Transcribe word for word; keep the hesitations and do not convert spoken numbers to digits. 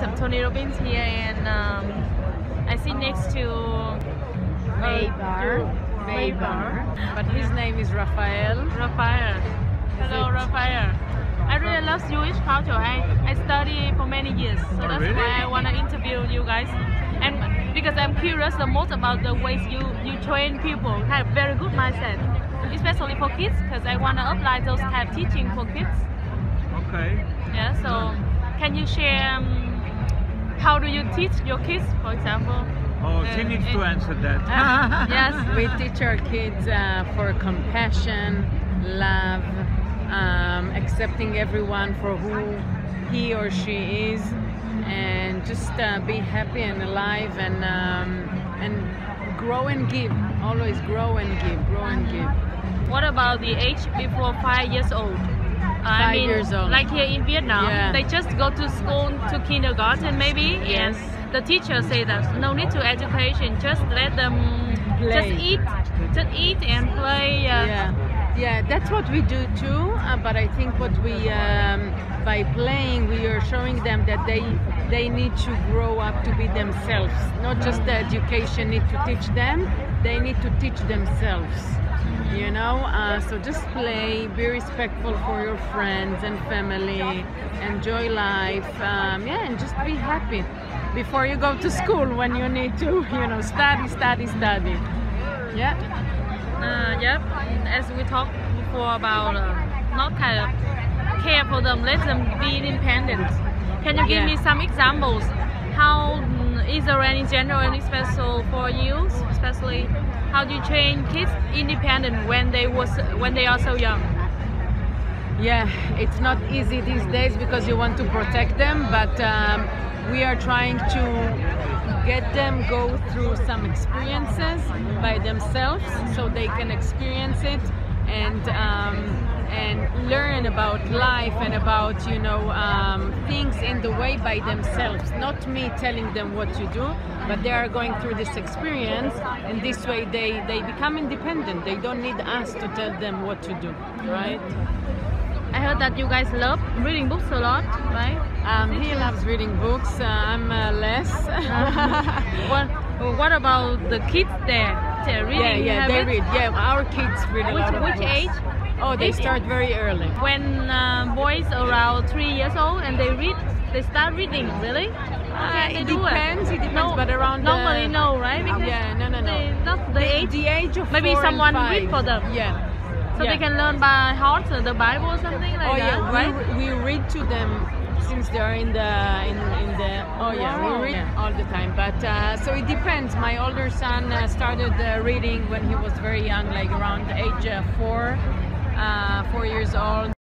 Robbins. I'm Tony Robbins here, and um, I sit next to a bar. Bay bar. But his name is Rafael. Rafael. Hello, Rafael. I really love Jewish culture. I, I study for many years, so that's really? why I want to interview you guys. And because I'm curious the most about the ways you, you train people, have very good mindset, especially for kids, because I want to apply those type teaching for kids. Okay. Yeah, so can you share um, how do you teach your kids, for example? Oh, she uh, needs it, to answer that. Uh, yes, we teach our kids uh, for compassion, love, um, accepting everyone for who he or she is, and just uh, be happy and alive, and um, and grow and give. Always grow and give, grow and give. What about the age before five years old? I mean, years old. Like here in Vietnam, yeah. They just go to school to kindergarten maybe, yes. And the teacher say that no need to education, just let them play. just eat, just eat and play. Uh, yeah, yeah, that's what we do too. Uh, but I think what we um, by playing we are showing them that they they need to grow up to be themselves. Not just the education need to teach them; they need to teach themselves. You know, uh, so just play, be respectful for your friends and family, enjoy life, um, yeah, and just be happy before you go to school when you need to, you know, study, study, study. Yeah. Uh, yep. As we talked before about uh, not kind of care for them, let them be independent. Can you give yeah. me some examples? How is there any general any special for you, especially? How do you train kids independent when they was when they are so young? Yeah, it's not easy these days because you want to protect them, but um, we are trying to get them go through some experiences by themselves so they can experience it and um, and learn about life and about you know um, things in the way by themselves. Not me telling them what to do, but they are going through this experience, and this way they, they become independent. They don't need us to tell them what to do, right? I heard that you guys love reading books a lot, right? Um, he loves reading books, uh, I'm uh, less. what, what about the kids there? They're reading, yeah, yeah, they read. Yeah, our kids read a lot of books. Which age? Oh, they start very early. When uh, boys around three years old and they read, they start reading, really? Uh, it, do depends, it? it depends. It no, depends, but around normally the, no, right? Because yeah, no, no, no. They, not the, age, the age of maybe four someone and five. Read for them. Yeah. So yeah. They can learn by heart the Bible or something like oh, that, yeah. right? We, we read to them since they are in the in, in the. Oh yeah, wow. we read yeah. all the time. But uh, so it depends. My older son uh, started uh, reading when he was very young, like around the age of four, uh, four years old.